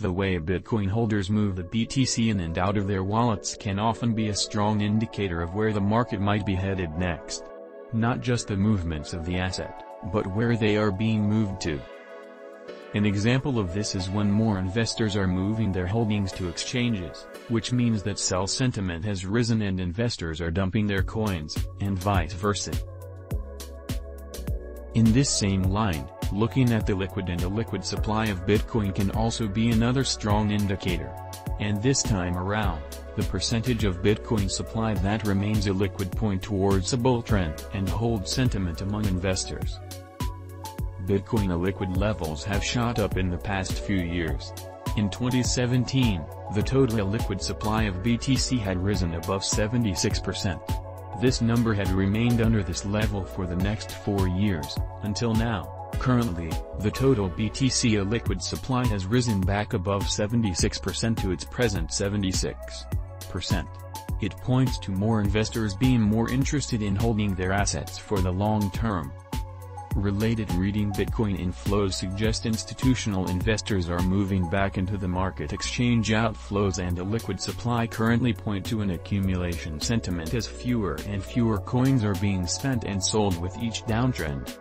The way Bitcoin holders move the BTC in and out of their wallets can often be a strong indicator of where the market might be headed next. Not just the movements of the asset, but where they are being moved to. An example of this is when more investors are moving their holdings to exchanges, which means that sell sentiment has risen and investors are dumping their coins, and vice versa. In this same line, looking at the liquid and illiquid supply of Bitcoin can also be another strong indicator. And this time around, the percentage of Bitcoin supply that remains illiquid points towards a bull trend and hold sentiment among investors. Bitcoin illiquid levels have shot up in the past few years. In 2017, the total illiquid supply of BTC had risen above 76%. This number had remained under this level for the next 4 years, until now. Currently, the total BTC illiquid supply has risen back above 76% to its present 76%. It points to more investors being more interested in holding their assets for the long term. Related reading: Bitcoin inflows suggest institutional investors are moving back into the market. Exchange outflows and illiquid supply currently point to an accumulation sentiment as fewer and fewer coins are being spent and sold with each downtrend.